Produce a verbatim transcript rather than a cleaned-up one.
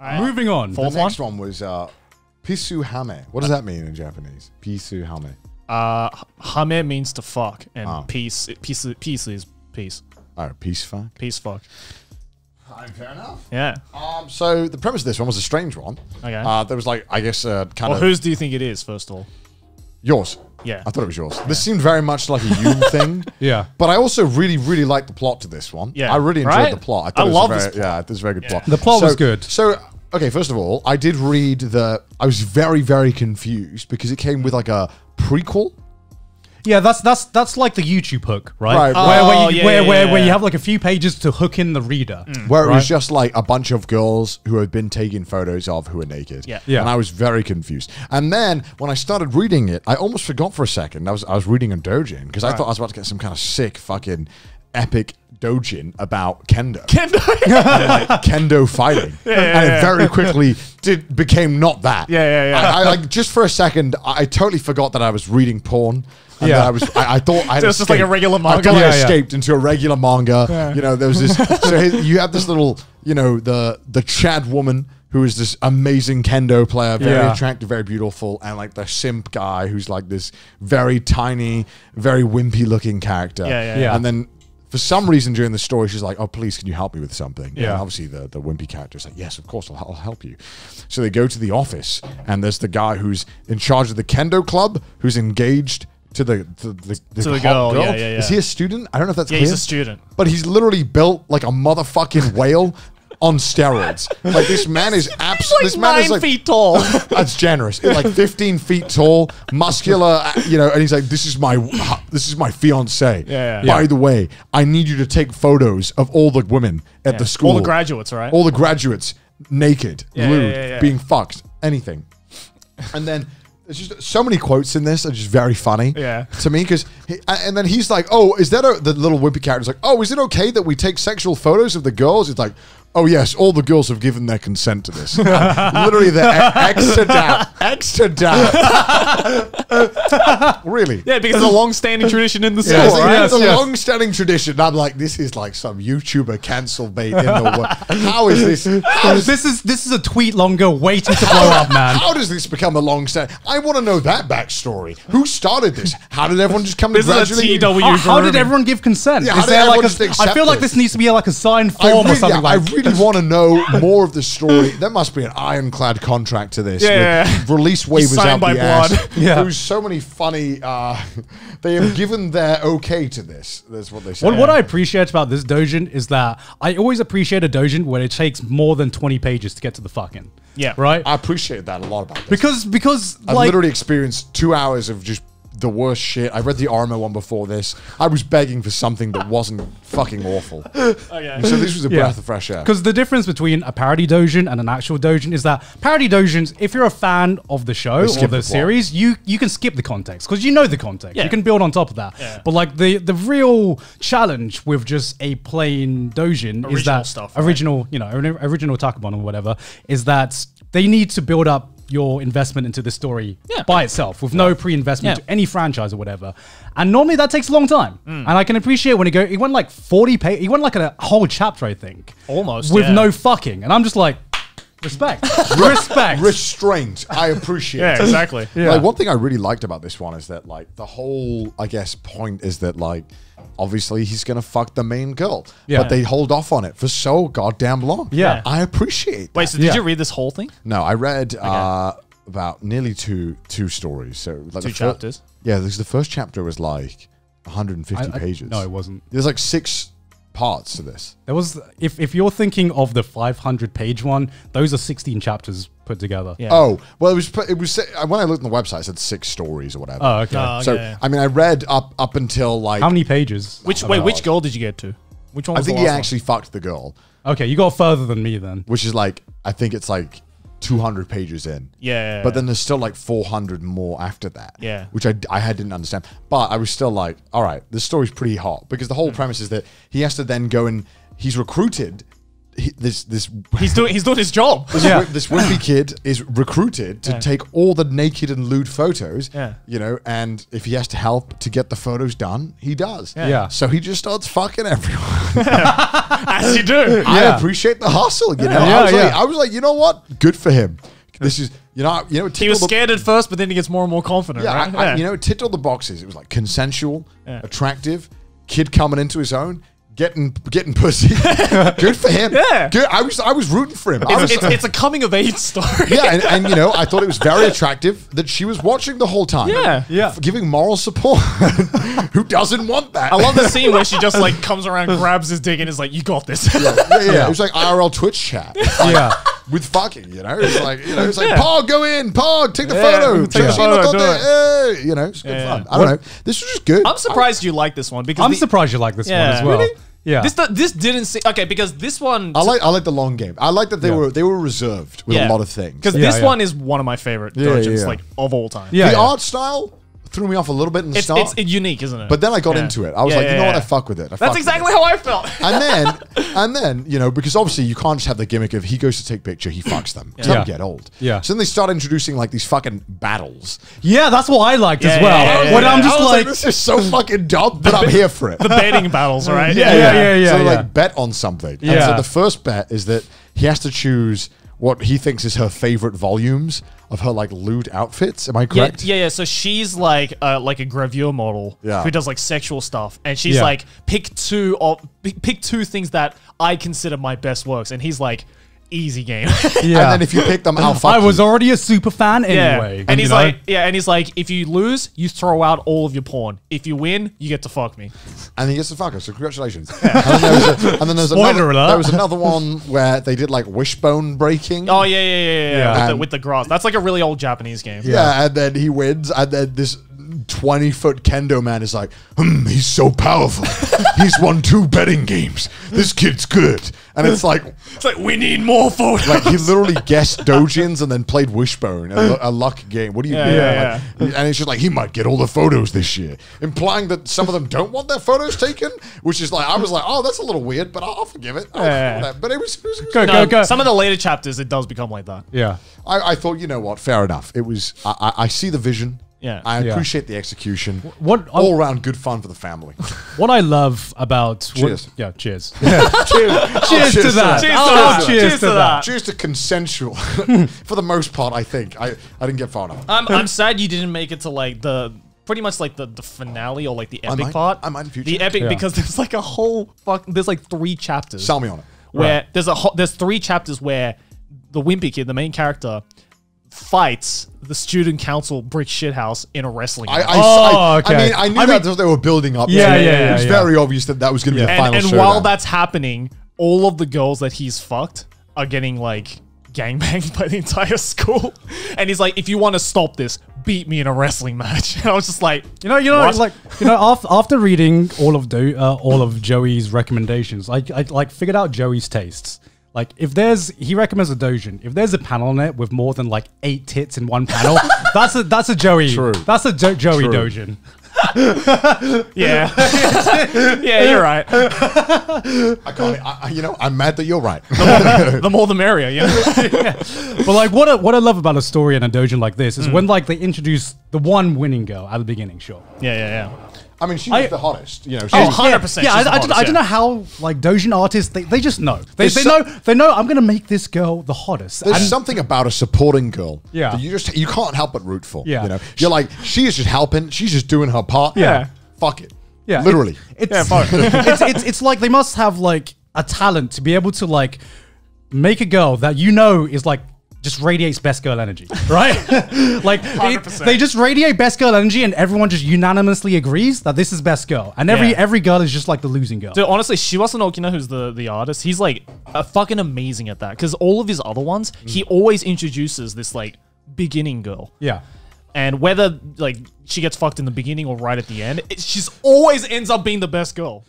Right. Moving on. Fourth the next one, one was uh, Pisu Hame. What does that mean in Japanese? Pisu Hame. Uh, Hame means to fuck, and oh. peace, peace, peace is peace. Oh, peace fuck? Peace fuck. Uh, fair enough. Yeah. Um, so the premise of this one was a strange one. Okay. Uh, there was like, I guess, uh, kind well, of... whose do you think it is, first of all? Yours. Yeah. I thought it was yours. Yeah. This seemed very much like a you thing. Yeah. But I also really, really liked the plot to this one. Yeah. I really enjoyed right? the plot. I, I love this plot. Yeah, it was a very good yeah. plot. The plot so, was good. So, okay, first of all, I did read the... I was very, very confused because it came with like a prequel. Yeah, that's that's that's like the YouTube hook, right? Right. Where oh, where you, yeah, where, yeah, where, yeah. where you have like a few pages to hook in the reader, mm, where it right? was just like a bunch of girls who had been taking photos of who were naked. Yeah. yeah. And I was very confused. And then when I started reading it, I almost forgot for a second. I was I was reading and dojin because right. I thought I was about to get some kind of sick fucking epic dojin about kendo. Kendo. Like kendo fighting. Yeah, yeah, and yeah. it very quickly did became not that. Yeah, yeah, yeah. I, I like just for a second I totally forgot that I was reading porn. And yeah, I was. I, I thought I so it's just like a regular manga. I thought yeah, I escaped yeah. into a regular manga. Yeah. You know, there was this. So you have this little, you know, the the Chad woman who is this amazing kendo player, very yeah. attractive, very beautiful, and like the simp guy who's like this very tiny, very wimpy looking character. Yeah, yeah. yeah. And then for some reason during the story, she's like, "Oh, please, can you help me with something?" Yeah. And obviously, the the wimpy character is like, "Yes, of course, I'll, I'll help you." So they go to the office, and there's the guy who's in charge of the kendo club, who's engaged. To the, to the, the, to the girl, girl. Yeah, yeah, yeah. Is he a student? I don't know if that's yeah, clear. He's a student. But he's literally built like a motherfucking whale on steroids. Like this man is absolutely- He's like nine is like, feet tall. That's generous. He's like fifteen feet tall, muscular, you know, and he's like, this is my, this is my fiance. Yeah, yeah. By yeah. the way, I need you to take photos of all the women at yeah. the school. All the graduates, right? All the graduates, naked, yeah, lewd, yeah, yeah, yeah. being fucked, anything. And then- There's just so many quotes in this are just very funny yeah. to me because, and then he's like, "Oh, is that a, the little wimpy character's like, oh, is it okay that we take sexual photos of the girls?" It's like, "Oh yes, all the girls have given their consent to this." Literally, the extra doubt, extra doubt. Really? Yeah, because it's a long-standing tradition in the school. Yeah, it's, right? it's yes, a yes. long-standing tradition. I'm like, this is like some YouTuber cancel bait in the world. How is this? How is this is this is a tweet longer waiting to blow up, man. How does this become a long-standing? I want to know that backstory. Who started this? How did everyone just come to gradually? How, how did everyone give consent? Yeah, is there like a, I feel like this needs to be like a signed form really, or something yeah, like. that. I really want to know more of the story. There must be an ironclad contract to this. Yeah, with yeah. release waivers signed out by the blood. Ass. Yeah. There's so many funny. Uh, they have given their okay to this. That's what they say. What, yeah. what I appreciate about this doujin is that I always appreciate a doujin when it takes more than twenty pages to get to the fucking. Yeah, right. I appreciate that a lot about this because because I like, literally experienced two hours of just. The worst shit. I read the Arma one before this. I was begging for something that wasn't fucking awful. Okay. So this was a breath yeah. of fresh air. Because the difference between a parody doujin and an actual doujin is that parody doujins, if you're a fan of the show or the, the series, you you can skip the context because you know the context. Yeah. You can build on top of that. Yeah. But like the the real challenge with just a plain doujin original is that stuff, original, right? you know, original Takabon or whatever, is that they need to build up your investment into the story yeah. by itself with yeah. no pre-investment yeah. to any franchise or whatever. And normally that takes a long time. Mm. And I can appreciate when it go, it went like forty pages, it went like a whole chapter, I think. Almost, With yeah. no fucking. And I'm just like, respect, respect. Restraint, I appreciate. yeah, exactly. Yeah. Like one thing I really liked about this one is that like the whole, I guess, point is that like, obviously he's gonna fuck the main girl, yeah. but they hold off on it for so goddamn long. Yeah, I appreciate that. Wait, so did yeah. you read this whole thing? No, I read okay. uh, about nearly two two stories. So like two chapters. Yeah, this, the first chapter was like one hundred fifty I, I, pages. No, it wasn't. There's like six parts to this. There was, if if you're thinking of the five hundred page one, those are sixteen chapters put together. Yeah. Oh well, it was it was when I looked on the website, it said six stories or whatever. Oh okay. Oh, so yeah. I mean, I read up up until like how many pages? Which wait, know. which girl did you get to? Which one? Was I think the last he actually one? fucked the girl. Okay, you got further than me then. Which is like, I think it's like two hundred pages in. Yeah. But then there's still like four hundred more after that. Yeah. Which I, I had didn't understand. But I was still like, all right, this story's pretty hot because the whole premise is that he has to then go and he's recruited He, this this he's doing he's doing his job. This, yeah. this wimpy kid is recruited to yeah. take all the naked and lewd photos. Yeah. You know, and if he has to help to get the photos done, he does. Yeah. yeah. So he just starts fucking everyone. As you do. I yeah. appreciate the hustle. You yeah. know, yeah, I, was yeah. like, I was like, you know what? Good for him. This is, you know, you know. He was scared at first, but then he gets more and more confident. Yeah. Right? I, yeah. I, you know, it ticked all the boxes. It was like consensual, yeah. attractive, kid coming into his own. Getting getting pussy, good for him. Yeah, good. I was I was rooting for him. It's, was, it's, it's a coming of age story. Yeah, and, and you know I thought it was very attractive that she was watching the whole time. Yeah, yeah, giving moral support. Who doesn't want that? I love the scene where she just like comes around, grabs his dick, and is like, "You got this." Yeah, yeah, yeah. It was like I R L Twitch chat. Yeah. With fucking, you know, it's like, you know, it's like, yeah. Pog, go in, Pog, take the yeah, photo, take yeah. the photo, do it. Hey, you know, it's good yeah. fun. I don't what? know, this was just good. I'm surprised I, you like this one because I'm the, surprised you like this yeah. one as well. Really? Yeah, this this didn't see okay because this one. I like I like the long game. I like that they yeah. were they were reserved with yeah. a lot of things because yeah, this yeah. one is one of my favorite dungeons yeah, yeah, yeah. like of all time. Yeah, the yeah. art style threw me off a little bit in the it's, start. It's unique, isn't it? But then I got yeah. into it. I was yeah, like, you know yeah, what? Yeah. I fuck with it. I That's exactly it. how I felt. And then, and then, you know, because obviously you can't just have the gimmick of he goes to take picture, he fucks them. It's yeah. yeah. get old. Yeah. So then they start introducing like these fucking battles. Yeah, that's what I liked yeah, as well. Yeah, yeah, when yeah, I'm yeah. just like, like, this is so fucking dumb, but I'm here for it. The betting battles, right? Yeah, yeah, yeah. yeah, yeah, yeah so yeah. like bet on something. Yeah. And so the first bet is that he has to choose what he thinks is her favorite volumes of her like lewd outfits. Am I correct? Yeah, yeah, yeah. So she's like uh, like a gravure model yeah. who does like sexual stuff. And she's yeah. like, pick two of, pick two things that I consider my best works. And he's like, easy game. Yeah. And then if you pick them, I'll fuck I was you. already a super fan anyway. Yeah. And he's know? like, yeah, and he's like, if you lose, you throw out all of your porn. If you win, you get to fuck me. And he gets to fuck her, so congratulations. Yeah. And then there was, a, and then there was another alert. There was another one where they did like wishbone breaking. Oh yeah, yeah, yeah, yeah. yeah. With, the, with the grass. That's like a really old Japanese game. Yeah, yeah. And then he wins, and then this twenty foot kendo man is like, hmm, he's so powerful. He's won two betting games. This kid's good. And it's like, it's like we need more photos. Like he literally guessed dojins and then played wishbone, a, a luck game. What do you yeah, mean? Yeah, like, yeah. And it's just like he might get all the photos this year, implying that some of them don't want their photos taken. Which is like, I was like, oh, that's a little weird, but I'll, I'll forgive it. I'll yeah. forgive that. But it was, it was, it was go, no, go, go. Some of the later chapters, it does become like that. Yeah, I, I thought, you know what? Fair enough. It was. I, I, I see the vision. Yeah, I appreciate yeah. the execution. What all I'm, around good fun for the family. What I love about cheers, what, yeah, cheers, yeah. cheers, cheers, oh, cheers to that, cheers oh, to, cheers that. To, cheers to that. that, cheers to consensual. For the most part, I think I I didn't get far enough. I'm I'm sad you didn't make it to like the pretty much like the the finale or like the epic I might, part. I might in future. The epic yeah. because there's like a whole fuck. There's like three chapters. Sell me on it. Where right. there's a ho there's three chapters where the wimpy kid, the main character, fights the student council brick shithouse in a wrestling match. I, I, oh, I, okay. I mean, I knew I that mean, they were building up. Yeah, yeah, yeah. It was yeah. very obvious that that was going to yeah. be the final showdown. And while that's happening, all of the girls that he's fucked are getting like gangbanged by the entire school. And he's like, if you want to stop this, beat me in a wrestling match. And I was just like, you know, you know, what? like, you know, after, after reading all of the, uh, all of Joey's recommendations, I, I like figured out Joey's tastes. Like if there's, he recommends a doujin. If there's a panel on it with more than like eight tits in one panel, that's a that's a Joey. True. That's a jo Joey True. doujin. yeah, yeah, you're right. I can't. I, you know, I'm mad that you're right. The more the, more the merrier. You know? yeah. But like, what I, what I love about a story and a doujin like this is mm. when like they introduce the one winning girl at the beginning. Sure. Yeah, yeah, yeah. I mean, she's the hottest, you know. She's oh, one hundred percent. Yeah, yeah I, I, hottest, don't, yeah. I don't know how, like, doujin artists, they, they just know. They, they know, they know, I'm going to make this girl the hottest. There's and something about a supporting girl yeah. that you just, you can't help but root for. Yeah. You know? You're like, she is just helping. She's just doing her part. Yeah. Fuck it. Yeah. Literally. It, it's, yeah, fuck. it's, it's, it's like they must have, like, a talent to be able to, like, make a girl that you know is, like, just radiates best girl energy, right? Like it, they just radiate best girl energy, and everyone just unanimously agrees that this is best girl. And every yeah. every girl is just like the losing girl. Dude, honestly, Shiwasu no Okina, who's the the artist, he's like a fucking amazing at that because all of his other ones, mm. he always introduces this like beginning girl. Yeah. And whether like she gets fucked in the beginning or right at the end, it, she's always ends up being the best girl.